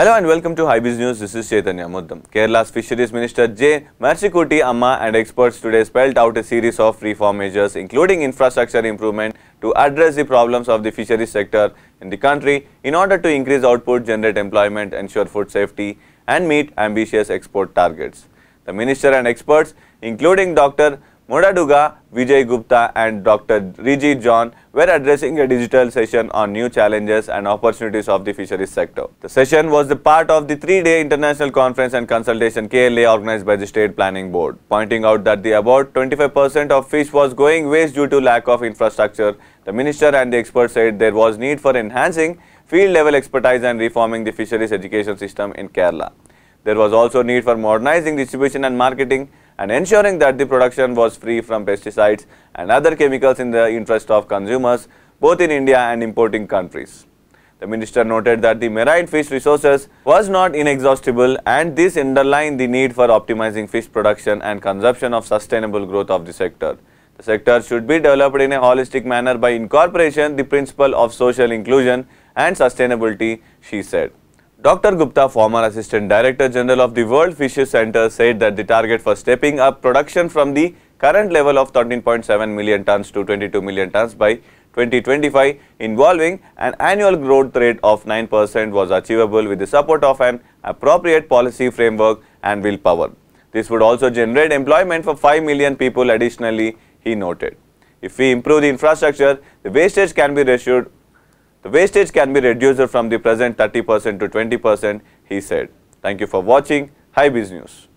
Hello and welcome to Hybiz News. This is Chaitanya Muddam. Kerala's Fisheries Minister J. Mercikutty Amma and experts today spelled out a series of reform measures including infrastructure improvement to address the problems of the fisheries sector in the country in order to increase output, generate employment, ensure food safety and meet ambitious export targets. The minister and experts including Dr. Modadugu, Vijay Gupta and Dr. Riji John were addressing a digital session on new challenges and opportunities of the fisheries sector. The session was the part of the three-day international conference and consultation KLA organized by the State Planning Board, pointing out that the about 25% of fish was going waste due to lack of infrastructure. The minister and the experts said there was need for enhancing field-level expertise and reforming the fisheries education system in Kerala. There was also need for modernizing distribution and marketing and ensuring that the production was free from pesticides and other chemicals in the interest of consumers, both in India and importing countries. The minister noted that the marine fish resources was not inexhaustible and this underlined the need for optimizing fish production and consumption of sustainable growth of the sector. The sector should be developed in a holistic manner by incorporation the principle of social inclusion and sustainability, she said. Dr. Gupta, former Assistant Director General of the World Fisheries Center, said that the target for stepping up production from the current level of 13.7 million tons to 22 million tons by 2025, involving an annual growth rate of 9%, was achievable with the support of an appropriate policy framework and willpower. This would also generate employment for 5 million people additionally, he noted. If we improve the infrastructure, the wastage can be reduced. The wastage can be reduced from the present 30% to 20%, he said. Thank you for watching Hybiz News.